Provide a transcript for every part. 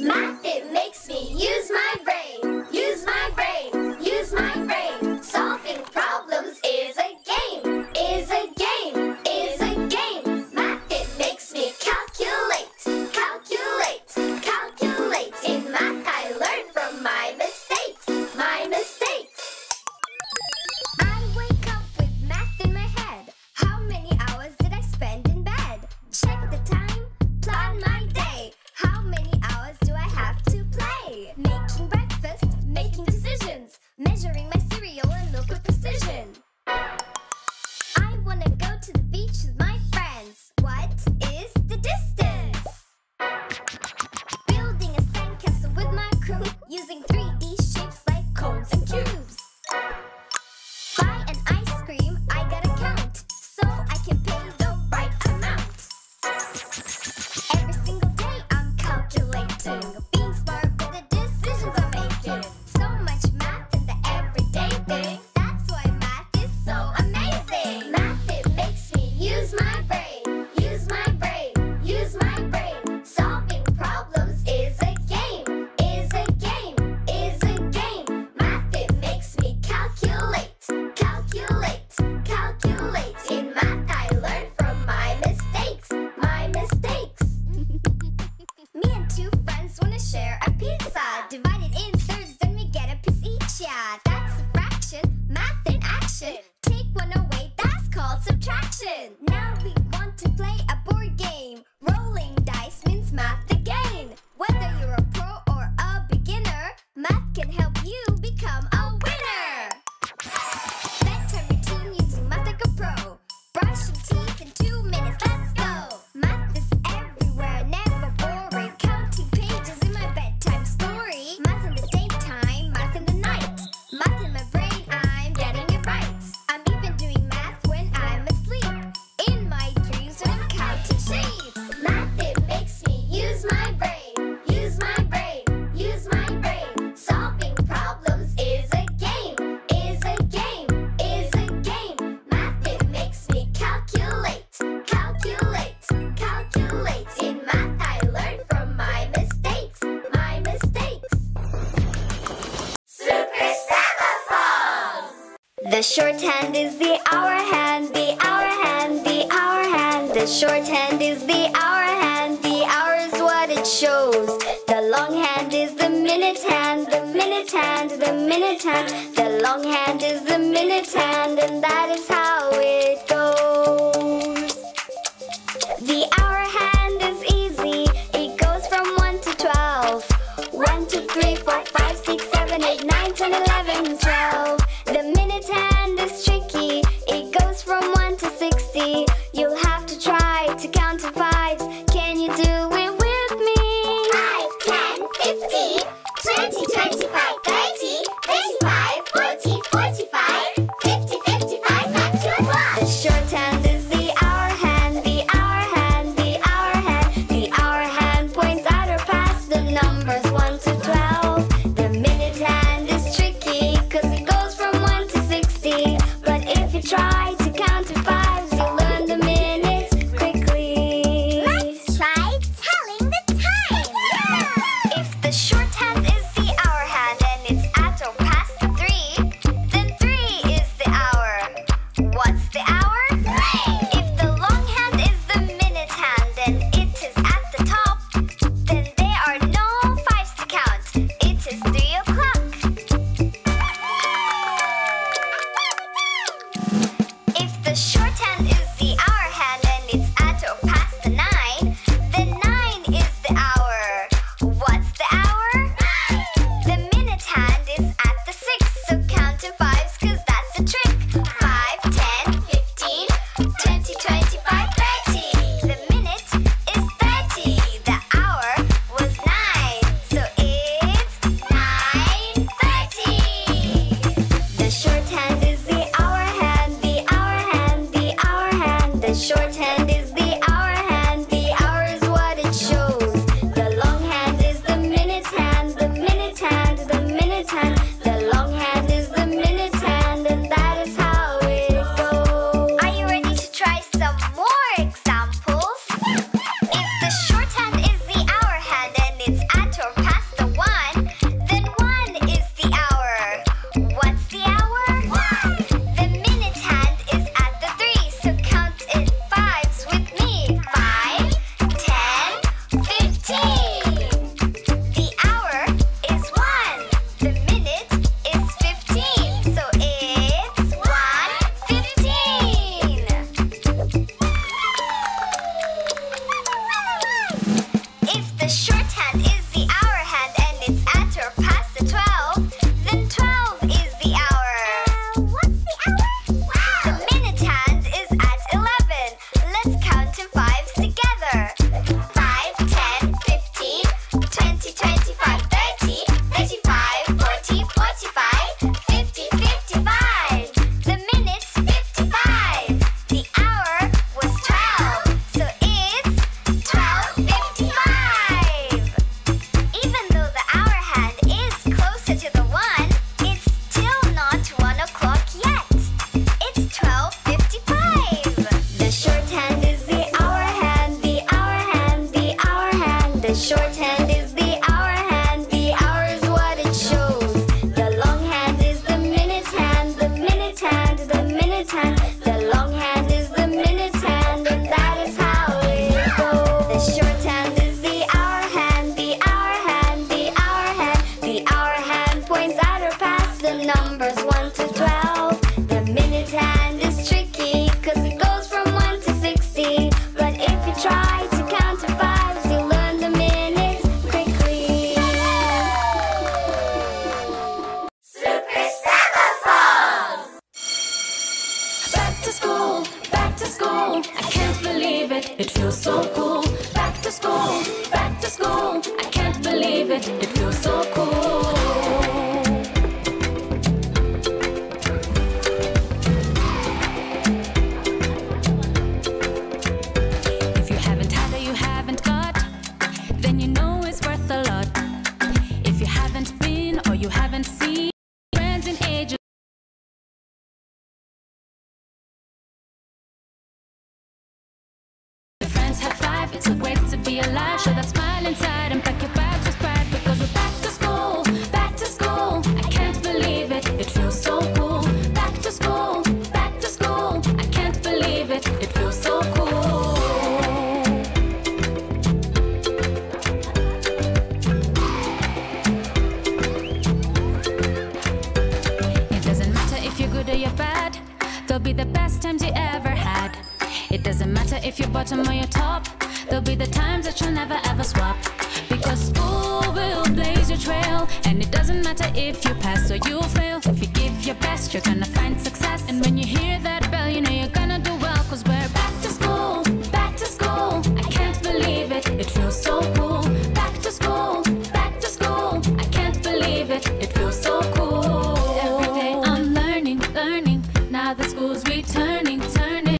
Math, it makes me use my brain. Use my brain, use my brain. Solving problems is a game, is a game, is a game. Math, it makes me calculate, calculate, calculate. In math, I learn from my mistakes, my mistakes. I wake up with math in my head. How many hours did I spend in bed? Check the time, plan my day. How many hours do I have to play? Making breakfast, making decisions, measuring my cereal and milk with precision. I want to go to the beach with my friends. What is the distance? Building a sandcastle with my crew, using 3D shapes like cones and cubes. Buy an ice cream, I gotta count, so I can pay the right amount. Every single day I'm calculating, being smart with the decisions I'm making. So much math in the everyday things. That's why math is so amazing. Math, it makes me use my brain. Use my brain, use my brain. Solving problems is a game, is a game, is a game. Math, it makes me calculate, calculate, calculate. In math, I learn from my mistakes, my mistakes. Me and two friends want to share a pizza. Divide it in thirds, then we get a piece each. Yeah, that's a fraction. Math in action. Take one away, that's called subtraction. Now we want to play a board game. Rolling dice means math again. Whether you're a pro or a beginner, math can help you become a winner. Bedtime routine using math like a pro. Brush your teeth in 2 minutes, let's go. Math is everywhere, never boring. Counting pages in my bedtime story. Math in the daytime, math in the night. Math in my brain, I'm getting it right. I'm even doing math when I'm asleep. In my dreams when I'm counting sheep. Math, it makes me use my brain. Use my brain, use my brain. Solving problems is a game, is a game, is a game. Math, it makes me calculate, calculate, calculate. In math, I learn from my mistakes, my mistakes. Super Sema songs! The shorthand is the hour hand, the hour hand, the hour hand. The shorthand is the hour hand, the hour is what it shows. The long hand is the minute hand, the minute hand, the minute hand. The long hand is the minute hand, and that is how it goes. The hour hand is easy, it goes from 1 to 12. 1, 2, 3, 4, 5, 6, 7, 8, 9, 10, 11, 12. The minute hand is tricky, it goes from 1 to 60. You'll have to try to count to fives. Can you do it with me? 5, 10, 15, 20, 25, 30, 35, 40, 45, 50, 55, back to The one. shorthand is the hour hand, the hour hand, the hour hand. The hour hand points out or past the numbers 1 to 12. The minute hand is tricky, cause it goes from 1 to 60. But if you try to count to fives, you'll learn the minutes quickly. Let's try The short hand is the hour hand, the hour is what it shows. The long hand is the minute hand, the minute hand, the minute hand. The long hand is the minute hand, and that is how it goes. The short hand is the hour hand, the hour hand, the hour hand. The hour hand points out or past the numbers 1 to 12. The minute hand is tricky, cause it goes from 1 to 60. But if you try to count to 5, I can't believe it, it feels so cool. Back to school, back to school. I can't believe it, it feels so cool. If you haven't had or you haven't got, then you know it's worth a lot. If you haven't been or you haven't seen friends in ages. It's a way to be alive. Show that smile inside and pack your bags with pride, because we're back to school, back to school. I can't believe it, it feels so cool. Back to school, back to school. I can't believe it, it feels so cool. It doesn't matter if you're good or you're bad, they'll be the best times you ever had. It doesn't matter if you're bottom or you're top, there'll be the times that you'll never ever swap. Because school will blaze your trail, and it doesn't matter if you pass or you fail. If you give your best, you're gonna find success. And when you hear that bell, you know you're gonna do well. Cause we're back to school, back to school. I can't believe it, it feels so cool. Back to school, back to school. I can't believe it, it feels so cool. Every day I'm learning, learning. Now the school's returning, turning.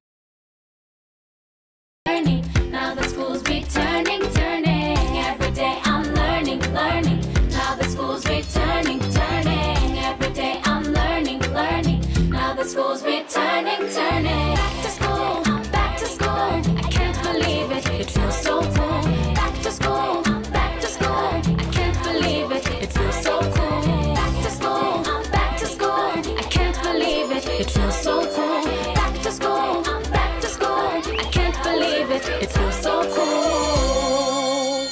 Now the school's returning, turning. Every day I'm learning, learning. Now the school's returning, turning. Every day I'm learning, learning. Now the school's returning, turning. Back to school, back to school. I can't believe it, it feels so cool. Back to school, back to school. I can't believe it, it feels so cool. Back to school, back to school. I can't believe it, it feels so cool. Back to school, back to school. I can't believe it, it feels so cool.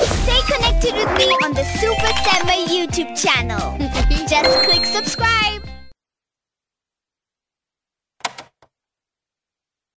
Stay connected with me on the Super Sema YouTube channel. Just click subscribe.